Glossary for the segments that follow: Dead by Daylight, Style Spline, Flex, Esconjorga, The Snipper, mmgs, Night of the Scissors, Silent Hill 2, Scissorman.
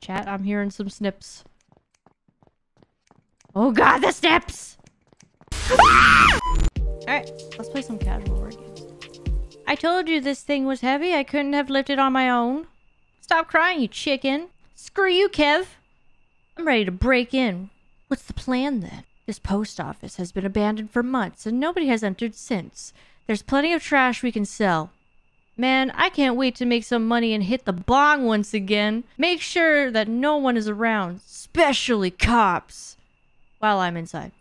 Chat, I'm hearing some snips. Oh god, the snips! Alright, let's play some casual horror games. I told you this thing was heavy. I couldn't have lifted on my own. Stop crying, you chicken. Screw you, Kev. I'm ready to break in. What's the plan, then? This post office has been abandoned for months, and nobody has entered since. There's plenty of trash we can sell. Man, I can't wait to make some money and hit the bong once again. Make sure that no one is around, especially cops, while I'm inside.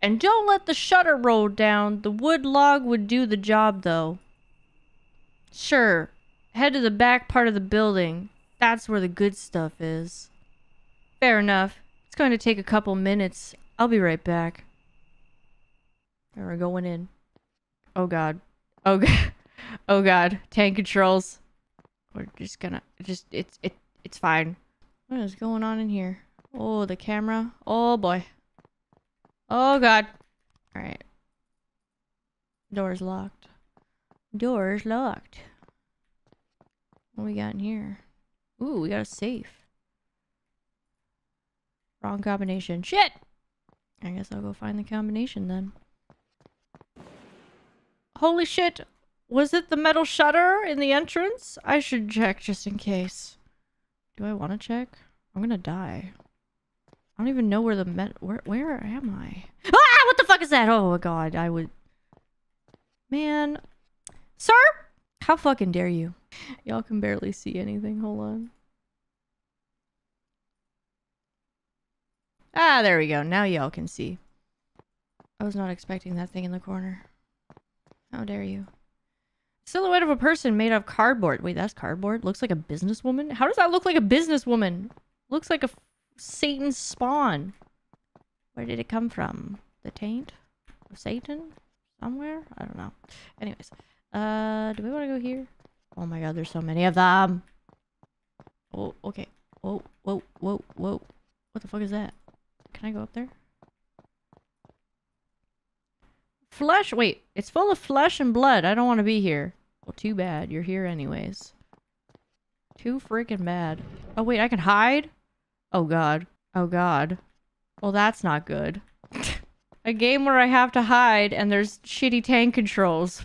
And don't let the shutter roll down. The wood log would do the job, though. Sure. Head to the back part of the building. That's where the good stuff is. Fair enough. It's going to take a couple minutes. I'll be right back. And we're going in. Oh god. Oh god. Oh god. Tank controls. We're just gonna it's fine. What is going on in here? Oh, the camera. Oh boy. Oh god. Alright. Door's locked. Door's locked. What we got in here? Ooh, we got a safe. Wrong combination. Shit! I guess I'll go find the combination then. Holy shit! Was it the metal shutter in the entrance? I should check just in case. Do I want to check? I'm gonna die. I don't even know where the where am I? Ah! What the fuck is that? Oh god, I would... Man. Sir? How fucking dare you? Y'all can barely see anything. Hold on. Ah, there we go. Now y'all can see. I was not expecting that thing in the corner. How dare you? Silhouette of a person made of cardboard. Wait, that's cardboard? Looks like a businesswoman? How does that look like a businesswoman? Looks like a Satan's spawn. Where did it come from? The taint? Of Satan? Somewhere? I don't know. Anyways. Do we want to go here? Oh my god, there's so many of them! Oh, okay. Whoa, whoa, whoa, whoa. What the fuck is that? Can I go up there? Flesh? Wait, it's full of flesh and blood. I don't want to be here. Well, too bad. You're here anyways. Too freaking bad. Oh wait, I can hide? Oh god. Oh god. Well, that's not good. A game where I have to hide and there's shitty tank controls.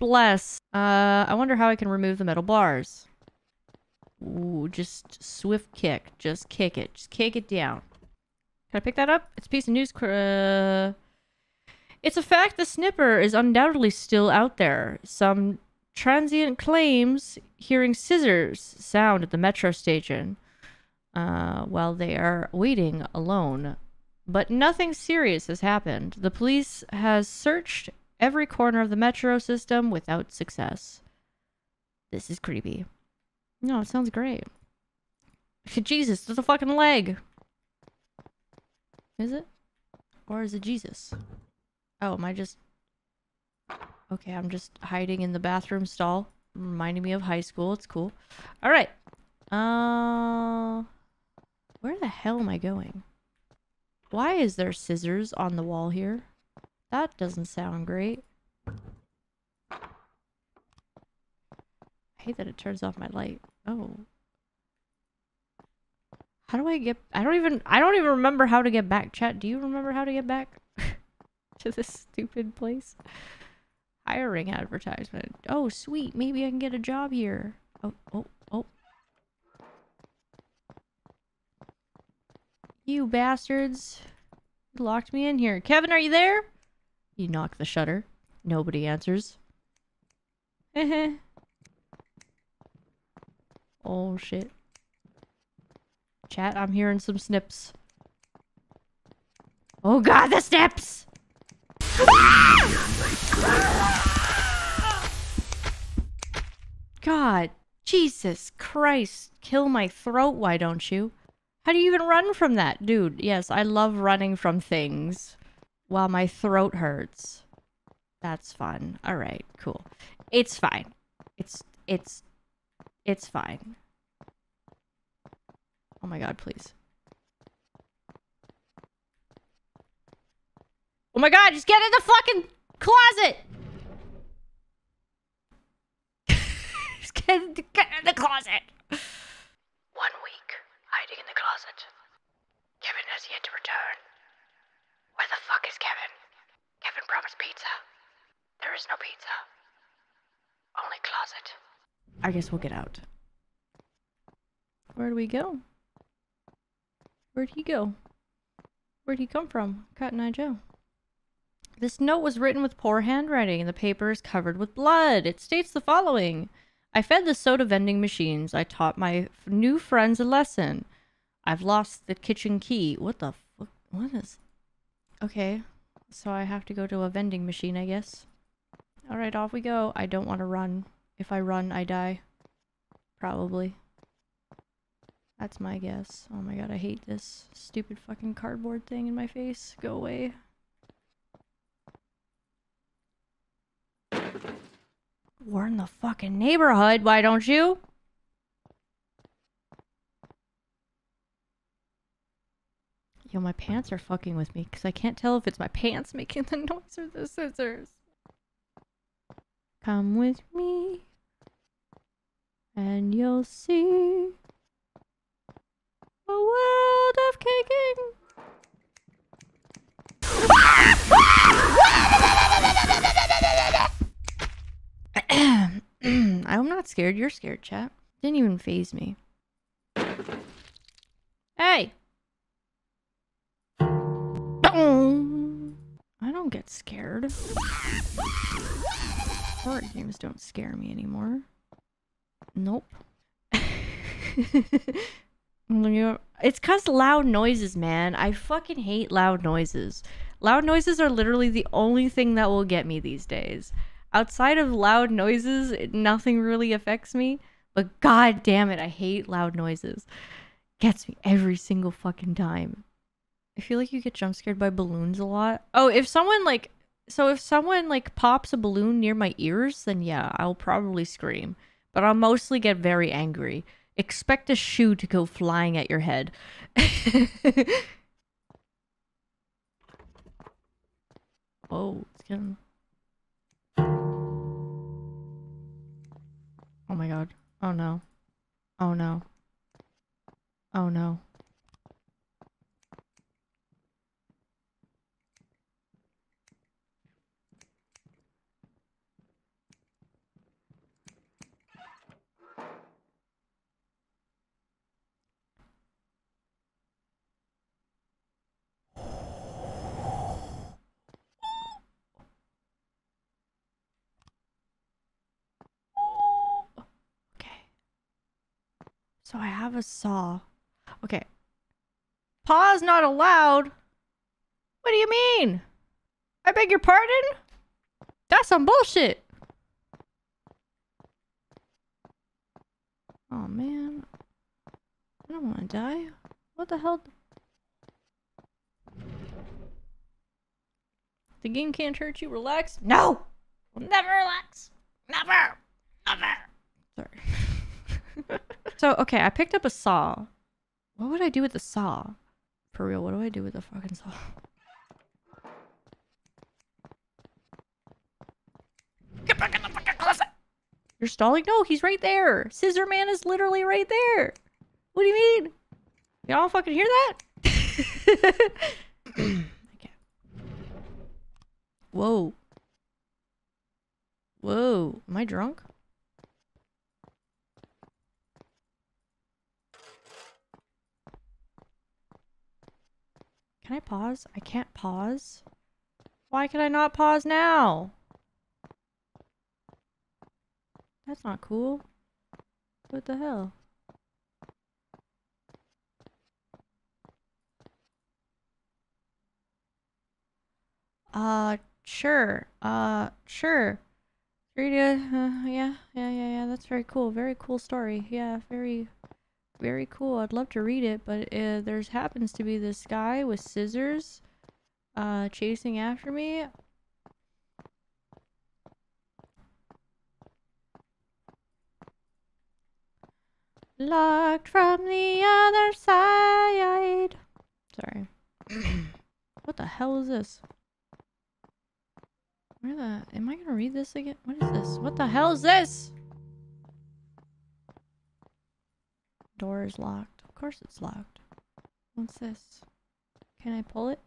Bless. I wonder how I can remove the metal bars. Ooh, just swift kick. Just kick it. Just kick it down. Can I pick that up? It's a piece of news. It's a fact the snipper is undoubtedly still out there. Some transient claims hearing scissors sound at the metro station while they are waiting alone. But nothing serious has happened. The police has searched every corner of the metro system without success. This is creepy. No, it sounds great. Jesus, there's a fucking leg! Is it? Or is it Jesus? Oh, am I just... Okay, I'm just hiding in the bathroom stall. Reminding me of high school, it's cool. Alright. Where the hell am I going? Why is there scissors on the wall here? That doesn't sound great. I hate that it turns off my light. Oh. How do I get... I don't even remember how to get back. Chat, do you remember how to get back? To this stupid place? Hiring advertisement. Oh, sweet. Maybe I can get a job here. Oh, oh, oh. You bastards. You locked me in here. Kevin, are you there? You knock the shutter. Nobody answers. Oh, shit. Chat, I'm hearing some snips. Oh god, the snips! God, Jesus Christ, kill my throat, why don't you? How do you even run from that? Dude, yes, I love running from things while my throat hurts. That's fun. Alright, cool. It's fine. It's fine. Oh my god, please. Oh my god, just get in the fucking closet! Just get in the closet! Why I guess we'll get out. Where do we go? Where'd he go? Where'd he come from? Cotton Eye Joe. This note was written with poor handwriting, and the paper is covered with blood. It states the following. I fed the soda vending machines. I taught my new friends a lesson. I've lost the kitchen key. What the fuck? What is... Okay. So I have to go to a vending machine, I guess. Alright, off we go. I don't want to run. If I run, I die. Probably. That's my guess. Oh my god, I hate this stupid fucking cardboard thing in my face. Go away. We're in the fucking neighborhood, why don't you? Yo, my pants are fucking with me because I can't tell if it's my pants making the noise or the scissors. Come with me and you'll see a world of caking. I'm not scared. You're scared, chat. Didn't even faze me. Hey! I don't get scared. Horror games don't scare me anymore. Nope. It's 'cause loud noises, man. I fucking hate loud noises. Loud noises are literally the only thing that will get me these days. Outside of loud noises, nothing really affects me. But god damn it, I hate loud noises. Gets me every single fucking time. I feel like you get jump scared by balloons a lot. Oh, if someone like... So if someone like pops a balloon near my ears, then yeah, I'll probably scream. But I'll mostly get very angry. Expect a shoe to go flying at your head. Oh, it's getting... Oh my god. Oh no. Oh no. Oh no. So I have a saw. Okay. Paw's not allowed? What do you mean? I beg your pardon? That's some bullshit. Oh man. I don't want to die. What the hell? The game can't hurt you. Relax. No! We'll never relax. Never! Never! Sorry. So, okay, I picked up a saw. What would I do with the saw? For real, what do I do with the fucking saw? Get back in the fucking closet! You're stalling? No, he's right there! Scissorman is literally right there! What do you mean? Y'all fucking hear that? Okay. Whoa. Whoa. Am I drunk? Can I pause? I can't pause. Why can I not pause now? That's not cool. What the hell? Sure. Sure. Yeah. That's very cool. Very cool story. Yeah, very cool. I'd love to read it, but there's happens to be this guy with scissors chasing after me. Locked from the other side. Sorry. What the hell is this? Where the... Am I gonna read this again? What is this? What the hell is this? Door is locked. Of course it's locked. What's this? Can I pull it?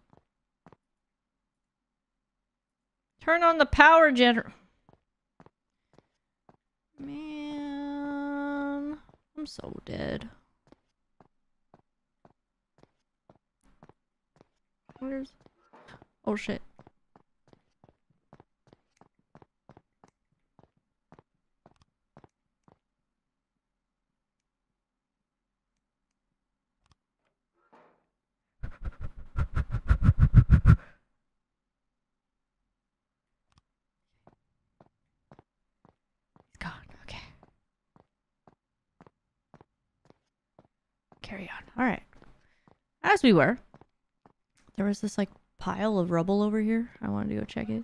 Turn on the power generator. Man. I'm so dead. Where's... Oh shit. Carry on. Alright. As we were, there was this like pile of rubble over here. I wanted to go check it.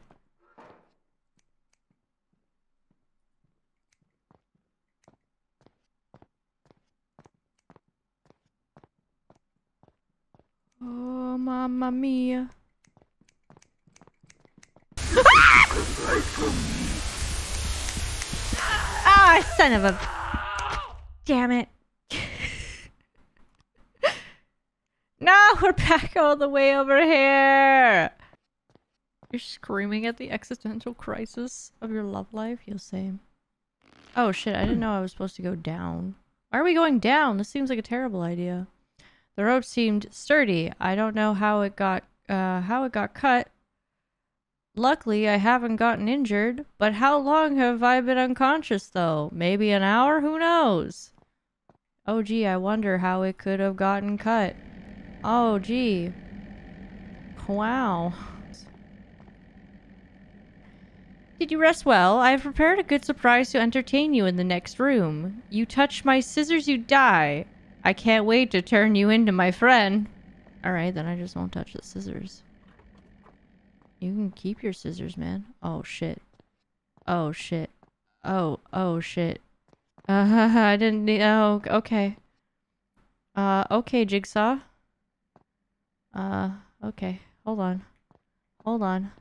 Oh, mamma mia. Ah, son of a... Damn it. No, we're back all the way over here! You're screaming at the existential crisis of your love life? You'll say. Oh shit, I didn't know I was supposed to go down. Why are we going down? This seems like a terrible idea. The rope seemed sturdy. I don't know how it got cut. Luckily, I haven't gotten injured. But how long have I been unconscious, though? Maybe an hour? Who knows? Oh gee, I wonder how it could have gotten cut. Oh, gee. Wow. Did you rest well? I have prepared a good surprise to entertain you in the next room. You touch my scissors, you die. I can't wait to turn you into my friend. Alright, then I just won't touch the scissors. You can keep your scissors, man. Oh, shit. Oh, shit. Oh, shit. I didn't need... Oh, okay. Okay, Jigsaw. Okay. Hold on. Hold on.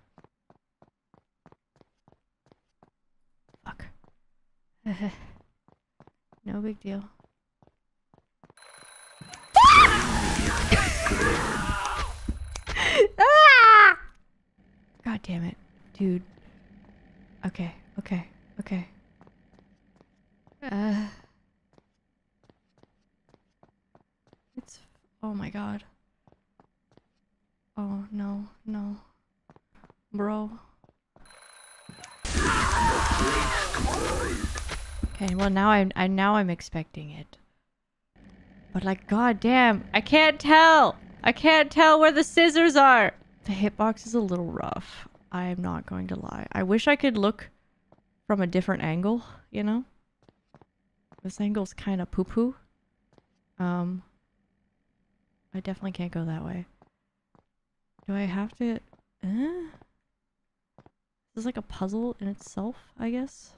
Fuck. No big deal. Ah! Ah! God damn it, dude. Okay. Okay. Okay. It's... Oh my god. Oh, no, no. Bro. Okay, well now I'm expecting it. But like, goddamn, I can't tell! I can't tell where the scissors are! The hitbox is a little rough. I am not going to lie. I wish I could look from a different angle, you know? This angle's kind of poo-poo. I definitely can't go that way. Do I have to... This is like a puzzle in itself, I guess.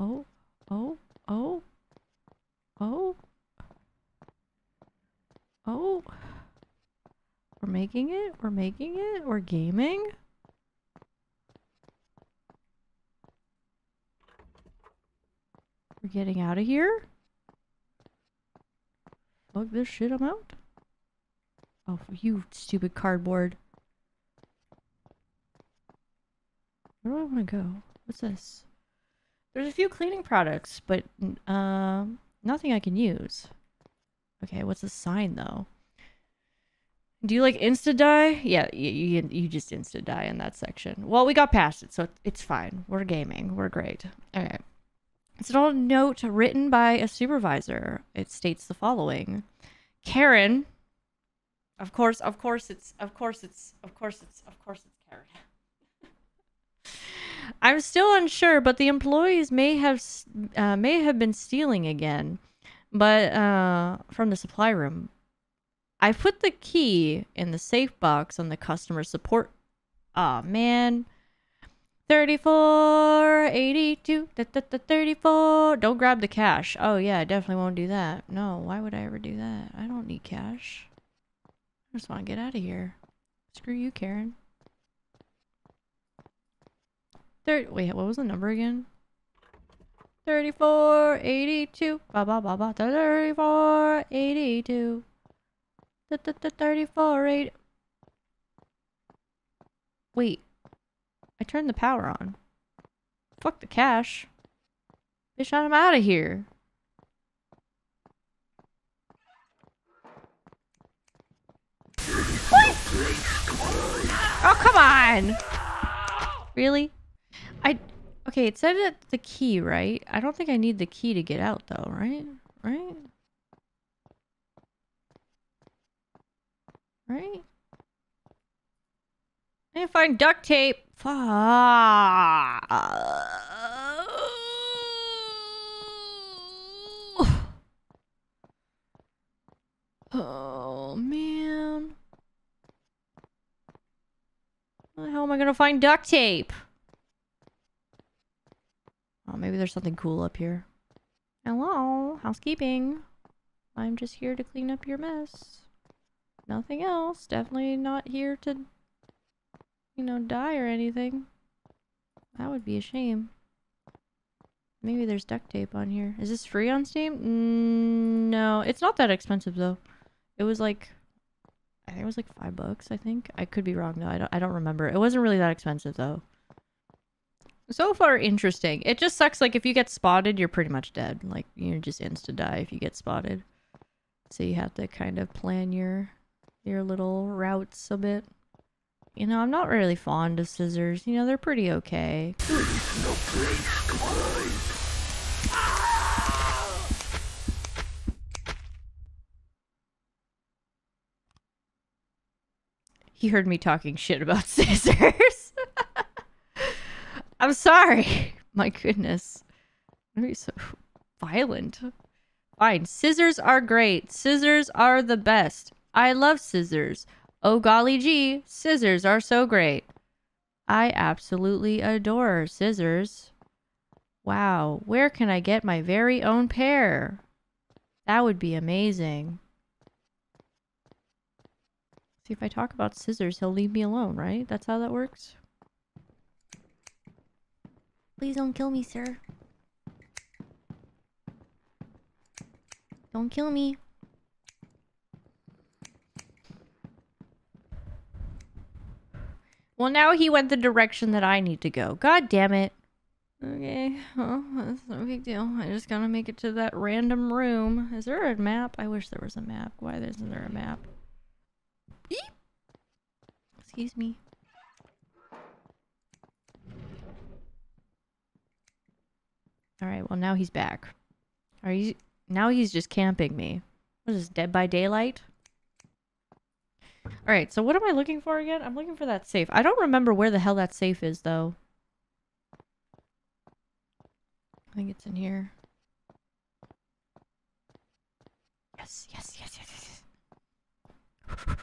Oh. Oh. Oh. Oh. Oh. We're making it. We're making it. We're gaming. We're getting out of here. Fuck this shit, I'm out. Oh, you stupid cardboard. Where do I want to go? What's this? There's a few cleaning products, but nothing I can use. Okay, what's the sign, though? Do you like insta-die? Yeah, you just insta-die in that section. Well, we got past it, so it's fine. We're gaming. We're great. Okay. It's an old note written by a supervisor. It states the following. Karen... Of course it's Karen. I'm still unsure, but the employees may have been stealing again, but from the supply room. I put the key in the safe box on the customer support. Ah, oh, man. 3482. 34. Don't grab the cash. Oh yeah, I definitely won't do that. No, why would I ever do that? I don't need cash. I just want to get out of here. Screw you, Karen. Wait, what was the number again? 3482. Ba ba ba ba. 3482. 3482. Wait. I turned the power on. Fuck the cash. Bitch, I'm out of here. Oh, come on. Really? Okay, it said that the key, right? I don't think I need the key to get out though, right? Right? I didn't find duct tape. Fuck. Oh, man. How the hell am I gonna find duct tape? Oh, maybe there's something cool up here. Hello, housekeeping. I'm just here to clean up your mess. Nothing else. Definitely not here to, you know, die or anything. That would be a shame. Maybe there's duct tape on here. Is this free on Steam? No, it's not that expensive though. It was like, I think it was like $5, I think. I could be wrong though. I don't remember. It wasn't really that expensive though. So far, interesting. It just sucks, like, if you get spotted, you're pretty much dead. Like, you're just insta-die if you get spotted. So you have to kind of plan your little routes a bit. You know, I'm not really fond of scissors. You know, they're pretty okay. There is no place to hide. Ah! He heard me talking shit about scissors. I'm sorry. My goodness. Why are you so violent? Fine. Scissors are great. Scissors are the best. I love scissors. Oh golly gee, scissors are so great. I absolutely adore scissors. Wow, where can I get my very own pair? That would be amazing. See, if I talk about scissors, he'll leave me alone, right? That's how that works? Please don't kill me, sir. Don't kill me. Well, now he went the direction that I need to go. God damn it. Okay, well, that's no big deal. I just gotta make it to that random room. Is there a map? I wish there was a map. Why isn't there a map? Beep. Excuse me. Alright, well now he's back. Are you? Now he's just camping me. What is this, Dead by Daylight? Alright, so what am I looking for again? I'm looking for that safe. I don't remember where the hell that safe is, though. I think it's in here. Yes, yes, yes, yes, yes.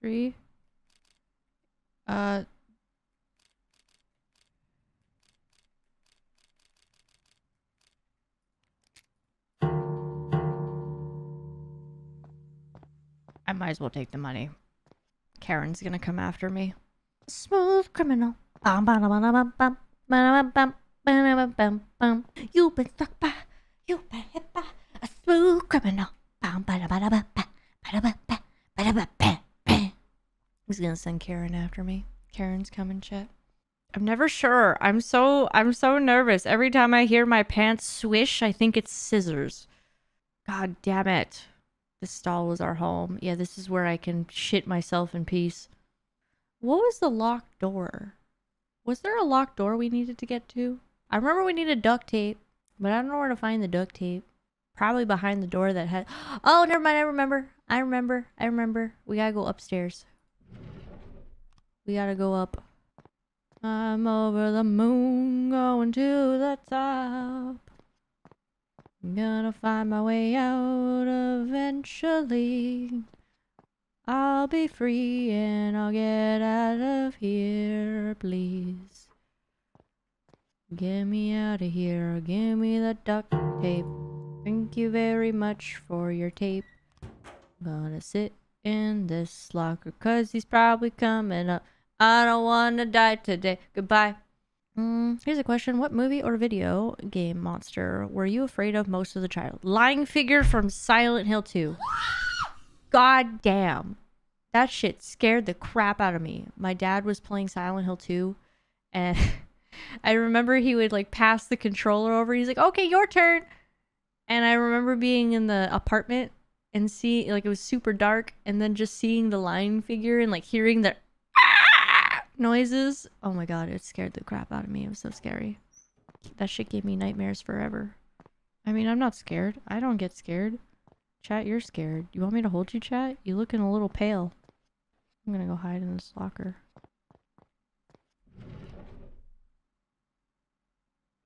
Three. I might as well take the money. Karen's gonna come after me. Smooth criminal. You've been stuck by, you've been hit by a smooth criminal. He's gonna send Karen after me. Karen's coming, chat. I'm never sure. I'm so nervous. Every time I hear my pants swish, I think it's scissors. God damn it. This stall was our home. Yeah, this is where I can shit myself in peace. What was the locked door? Was there a locked door we needed to get to? I remember we needed duct tape, but I don't know where to find the duct tape. Probably behind the door that had... Oh, never mind. I remember. We gotta go upstairs. We gotta go up. I'm over the moon, going to the top. I'm gonna find my way out eventually. I'll be free and I'll get out of here, please. Get me out of here, give me the duct tape. Thank you very much for your tape. I'm gonna sit in this locker cause he's probably coming up. I don't wanna die today. Goodbye. Here's a question. What movie or video game monster were you afraid of most as a child? Lying figure from Silent Hill 2. God damn. That shit scared the crap out of me. My dad was playing Silent Hill 2 and I remember he would like pass the controller over. He's like, okay, your turn. And I remember being in the apartment and see, like, it was super dark, and then just seeing the lion figure and like hearing the noises. Oh my god, it scared the crap out of me. It was so scary. That shit gave me nightmares forever. I mean, I'm not scared. I don't get scared. Chat, you're scared. You want me to hold you, chat? You're looking a little pale. I'm gonna go hide in this locker.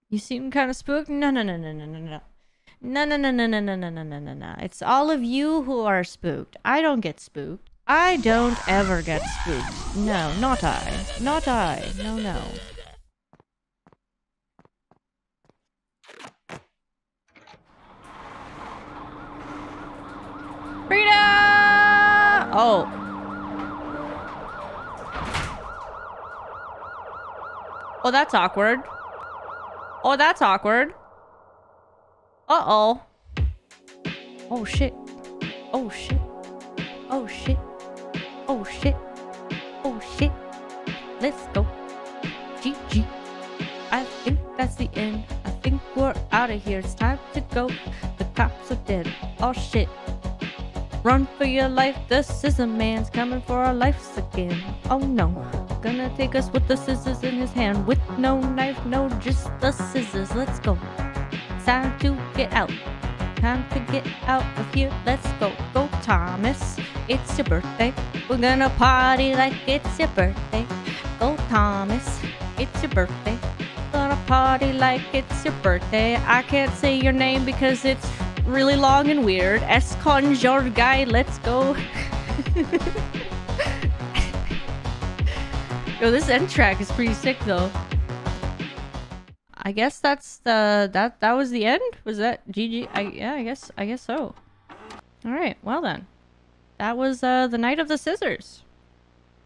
You seem kind of spooked? No, no, no, no, no, no, no. No, no, no, no, no, no, no, no, no, no, no. It's all of you who are spooked. I don't get spooked. I don't ever get spooked. No, not I. Not I. No, no. Frida! Oh. Oh, that's awkward. Oh, that's awkward. Uh-oh. Oh, shit. Oh, shit. Oh, shit. Oh, shit. Oh, shit. Let's go. GG. I think that's the end. I think we're out of here. It's time to go. The cops are dead. Oh, shit. Run for your life. The scissor man's coming for our lives again. Oh, no. Gonna take us with the scissors in his hand. With no knife, no, just the scissors. Let's go. Time to get out. Time to get out of here. Let's go. Go, Thomas. It's your birthday. We're gonna party like it's your birthday. Go, Thomas. It's your birthday. Gonna party like it's your birthday. I can't say your name because it's really long and weird. Esconjorga. Let's go. Yo, this end track is pretty sick though. I guess that's the that was the end? Was that GG? I guess so. Alright, well then. That was the Night of the Scissors.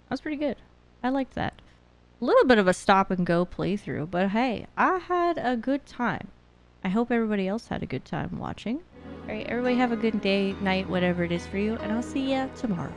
That was pretty good. I liked that. A little bit of a stop and go playthrough, but hey, I had a good time. I hope everybody else had a good time watching. Alright, everybody have a good day, night, whatever it is for you, and I'll see ya tomorrow.